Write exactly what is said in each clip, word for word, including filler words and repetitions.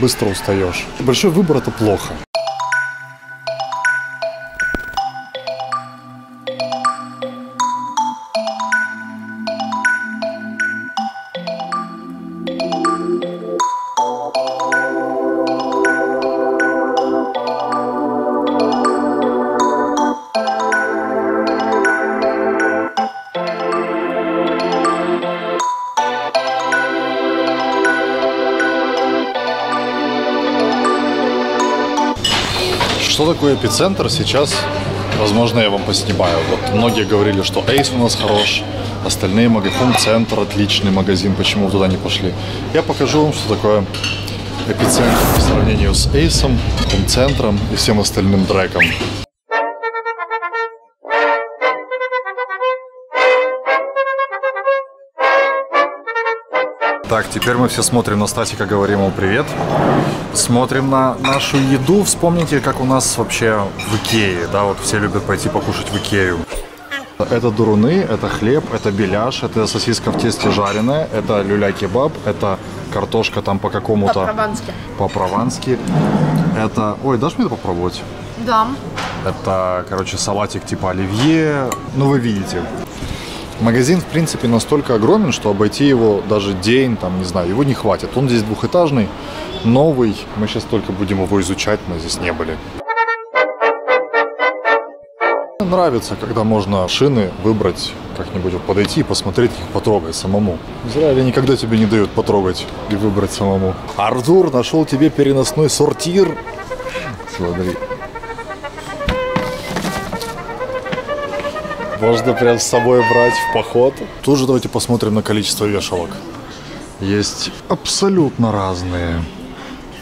быстро устаешь. Большой выбор – это плохо. Что такое эпицентр сейчас, возможно, я вам поснимаю. Вот многие говорили, что Эйс у нас хорош, остальные магазины, Хоум-центр отличный магазин, почему вы туда не пошли. Я покажу вам, что такое эпицентр по сравнению с Эйсом, Хоум-центром и всем остальным дреком. Так, теперь мы все смотрим на Стасика, говорим ему привет. Смотрим на нашу еду. Вспомните, как у нас вообще в Икее, да, вот все любят пойти покушать в Икею. Это дуруны, это хлеб, это беляш, это сосиска в тесте жареная, это люля-кебаб, это картошка там по какому-то... По-провански. По-провански. Это... Ой, дашь мне это попробовать? Да. Это, короче, салатик типа оливье. Ну, вы видите. Магазин, в принципе, настолько огромен, что обойти его даже день, там, не знаю, его не хватит. Он здесь двухэтажный, новый. Мы сейчас только будем его изучать, мы здесь не были. Мне нравится, когда можно шины выбрать, как-нибудь вот подойти и посмотреть их, потрогать самому. В Израиле никогда тебе не дают потрогать и выбрать самому. Артур нашел тебе переносной сортир. Смотри. Можно прям с собой брать в поход. Тут же давайте посмотрим на количество вешалок. Есть абсолютно разные.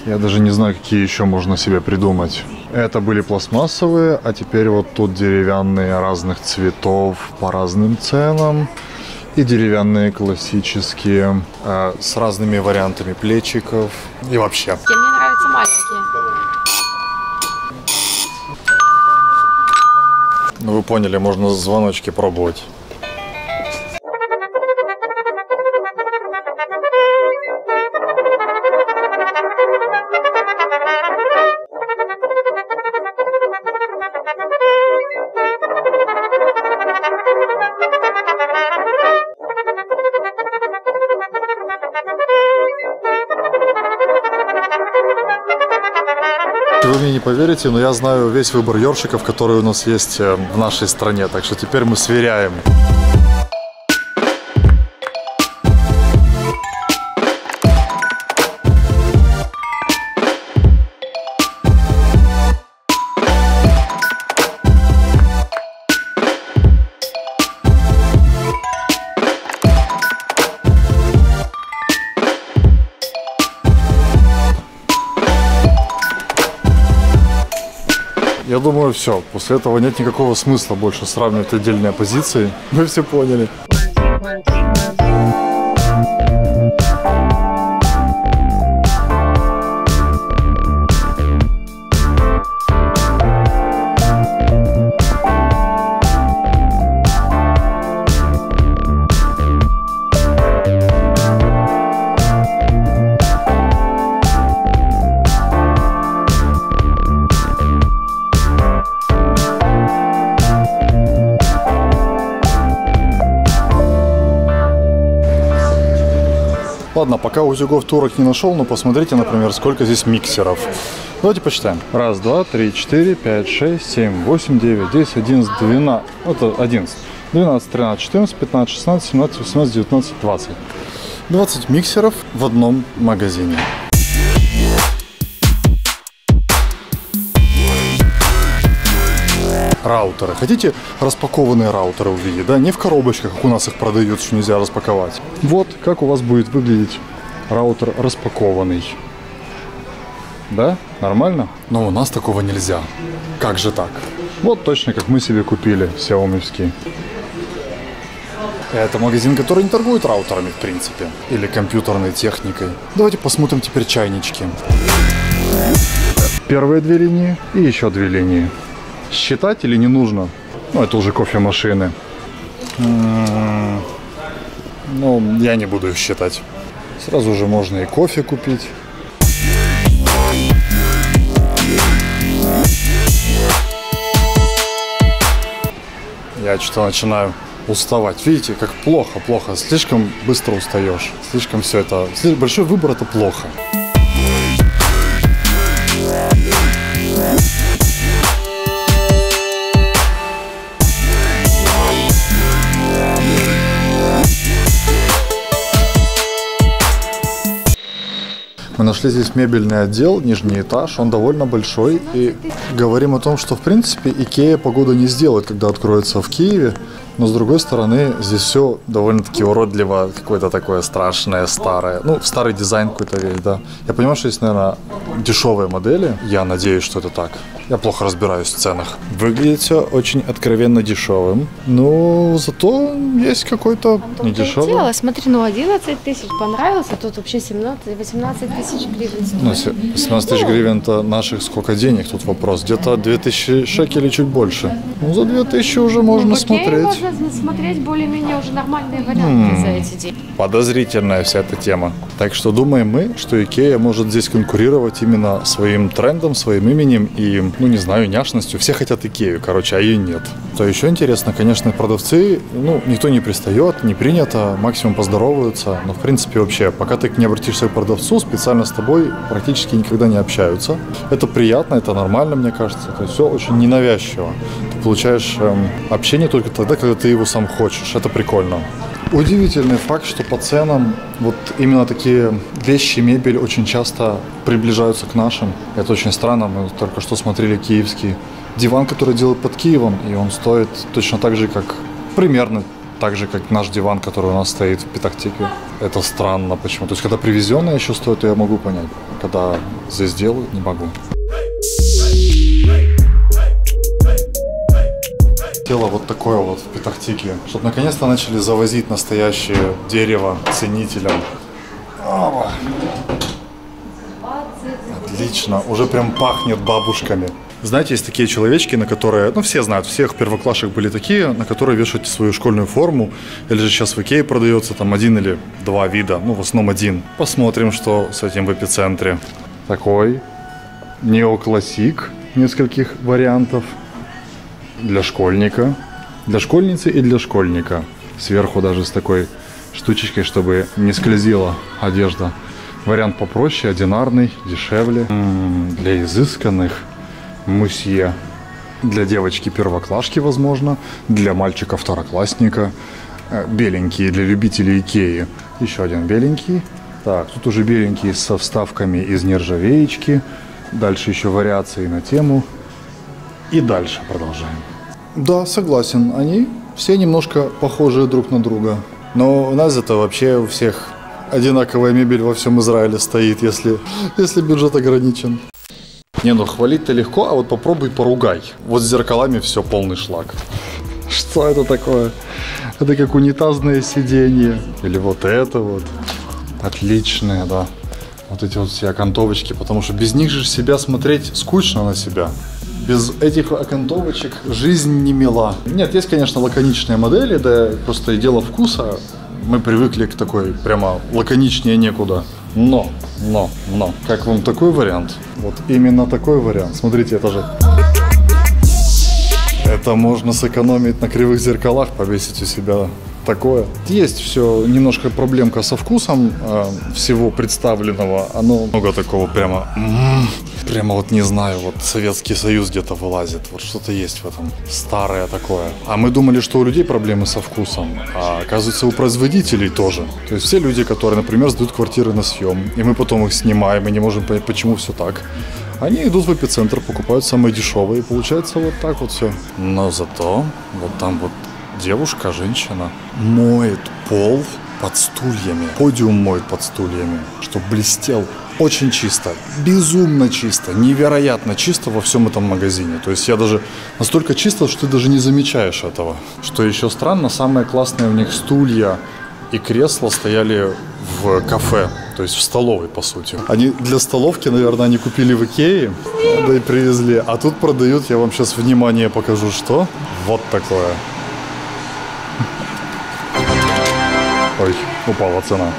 Я даже не знаю, какие еще можно себе придумать. Это были пластмассовые, а теперь вот тут деревянные разных цветов по разным ценам. И деревянные классические, э, с разными вариантами плечиков. И вообще. Мне нравятся маленькие. Ну, вы поняли, можно звоночки пробовать. Вы мне не поверите, но я знаю весь выбор ёршиков, которые у нас есть в нашей стране. Так что теперь мы сверяем. Я думаю, все. После этого нет никакого смысла больше сравнивать отдельные позиции. Вы все поняли. Ладно, пока утюгов турок не нашел, но посмотрите, например, сколько здесь миксеров. Давайте посчитаем. Раз, два, три, четыре, пять, шесть, семь, восемь, девять, десять, одиннадцать, двенадцать. Это одиннадцать. двенадцать, тринадцать, четырнадцать, пятнадцать, шестнадцать, семнадцать, восемнадцать, девятнадцать, двадцать. двадцать миксеров в одном магазине. Раутеры. Хотите распакованные раутеры увидеть, да? Не в коробочках, как у нас их продают, что нельзя распаковать. Вот как у вас будет выглядеть раутер распакованный. Да? Нормально? Но у нас такого нельзя. Как же так? Вот точно как мы себе купили, сяомевский. Это магазин, который не торгует раутерами, в принципе. Или компьютерной техникой. Давайте посмотрим теперь чайнички. Первые две линии и еще две линии. Считать или не нужно? Ну, это уже кофемашины. М-м-м. Ну, я не буду их считать. Сразу же можно и кофе купить. я что-то начинаю уставать. Видите, как плохо, плохо. Слишком быстро устаешь. Слишком все это... Большой выбор – это плохо. Мы нашли здесь мебельный отдел, нижний этаж, он довольно большой. И говорим о том, что в принципе Икея погоду не сделает, когда откроется в Киеве. Но с другой стороны, здесь все довольно-таки уродливо, какое-то такое страшное, старое. Ну, старый дизайн какой-то весь, да. Я понимаю, что есть, наверное, дешевые модели. Я надеюсь, что это так. Я плохо разбираюсь в ценах. Выглядит все очень откровенно дешевым. Но зато есть какой-то недешевый. Дело, смотри, ну одиннадцать тысяч понравился, тут вообще семнадцать, восемнадцать тысяч гривен. Ну, семнадцать тысяч гривен это наших сколько денег, тут вопрос. Где-то две тысячи шекелей, чуть больше. Ну, за две тысячи уже можно ну, смотреть. Можно смотреть более-менее уже нормальные варианты mm. за эти деньги. Подозрительная вся эта тема. Так что думаем мы, что Икея может здесь конкурировать именно своим трендом, своим именем и, ну не знаю, няшностью. Все хотят Икею, короче, а ее нет. Что еще интересно, конечно, продавцы, ну никто не пристает, не принято, максимум поздороваются. Но в принципе вообще, пока ты не обратишься к продавцу, специально с тобой практически никогда не общаются. Это приятно, это нормально, мне кажется. То есть все очень ненавязчиво. Ты получаешь эм, общение только тогда, когда ты его сам хочешь. Это прикольно. Удивительный факт, что по ценам вот именно такие вещи, мебель очень часто приближаются к нашим. Это очень странно. Мы только что смотрели киевский диван, который делают под Киевом, и он стоит точно так же, как примерно так же, как наш диван, который у нас стоит в Петах-Теке. Это странно почему. То есть, когда привезенное еще стоит, я могу понять. Когда здесь делают, не могу. Тело вот такое вот в Петах-Теке, чтобы наконец-то начали завозить настоящее дерево ценителям. О! Отлично, уже прям пахнет бабушками. Знаете, есть такие человечки, на которые, ну все знают, всех первоклашек были такие, на которые вешают свою школьную форму. Или же сейчас в Икее продается там один или два вида, ну в основном один. Посмотрим, что с этим в Эпицентре. Такой неоклассик нескольких вариантов. Для школьника, для школьницы и для школьника. Сверху даже с такой штучечкой, чтобы не скользила одежда. Вариант попроще, одинарный, дешевле. М-м, для изысканных мусье. Для девочки-первоклашки, возможно. Для мальчика-второклассника. Беленькие для любителей Икеи. Еще один беленький. Так, тут уже беленькие со вставками из нержавеечки. Дальше еще вариации на тему. И дальше продолжаем. Да, согласен, они все немножко похожи друг на друга. Но у нас это вообще у всех одинаковая мебель во всем Израиле стоит, если, если бюджет ограничен. Не, ну хвалить-то легко, а вот попробуй поругай. Вот с зеркалами все полный шлак. Что это такое? Это как унитазное сиденье. Или вот это вот. Отличное, да. Вот эти вот все окантовочки, потому что без них же себя смотреть скучно на себя. Без этих окантовочек жизнь не мила. Нет, есть, конечно, лаконичные модели, да просто и дело вкуса. Мы привыкли к такой прямо лаконичнее некуда. Но, но, но. Как вам такой вариант? Вот именно такой вариант. Смотрите, это же... Это можно сэкономить на кривых зеркалах, повесить у себя такое. Есть все, немножко проблемка со вкусом э, всего представленного. Оно много такого прямо... Прямо вот не знаю, вот Советский Союз где-то вылазит, вот что-то есть в этом, старое такое. А мы думали, что у людей проблемы со вкусом, а оказывается у производителей тоже. То есть все люди, которые, например, сдают квартиры на съем, и мы потом их снимаем, и не можем понять, почему все так. Они идут в Эпицентр, покупают самые дешевые, и получается вот так вот все. Но зато вот там вот девушка, женщина моет пол под стульями, подиум моет под стульями, чтобы блестел. Очень чисто, безумно чисто, невероятно чисто во всем этом магазине. То есть я даже настолько чисто, что ты даже не замечаешь этого. Что еще странно, самые классные у них стулья и кресла стояли в кафе, то есть в столовой по сути. Они для столовки, наверное, они купили в Икее, да и привезли. А тут продают, я вам сейчас внимание покажу, что. Вот такое. Ой, упала цена.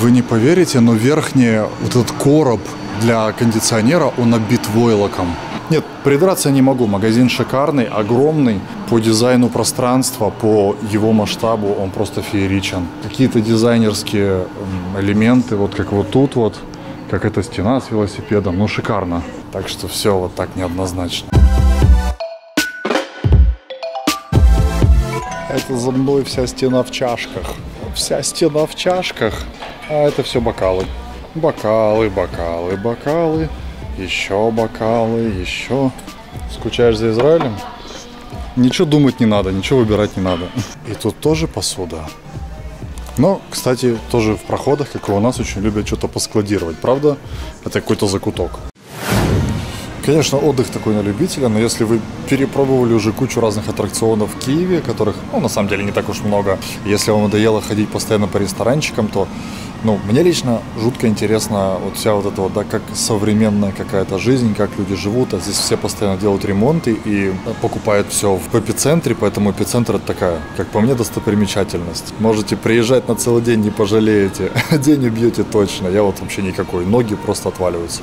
Вы не поверите, но верхний вот этот короб для кондиционера, он обит войлоком. Нет, придраться я не могу. Магазин шикарный, огромный. По дизайну пространства, по его масштабу он просто фееричен. Какие-то дизайнерские элементы, вот как вот тут вот, как эта стена с велосипедом. Ну, шикарно. Так что все вот так неоднозначно. Это за мной вся стена в чашках. Вся стена в чашках. А это все бокалы. Бокалы, бокалы, бокалы. Еще бокалы, еще. Скучаешь за Израилем? Ничего думать не надо, ничего выбирать не надо. И тут тоже посуда. Но, кстати, тоже в проходах, как и у нас, очень любят что-то поскладировать. Правда, это какой-то закуток. Конечно, отдых такой на любителя, но если вы перепробовали уже кучу разных аттракционов в Киеве, которых, ну, на самом деле, не так уж много, если вам надоело ходить постоянно по ресторанчикам, то, ну, мне лично жутко интересно вот вся вот эта вот, да, как современная какая-то жизнь, как люди живут, а здесь все постоянно делают ремонты и покупают все в эпицентре, поэтому эпицентр — это такая, как по мне, достопримечательность. Можете приезжать на целый день, не пожалеете, день убьете точно, я вот вообще никакой, ноги просто отваливаются.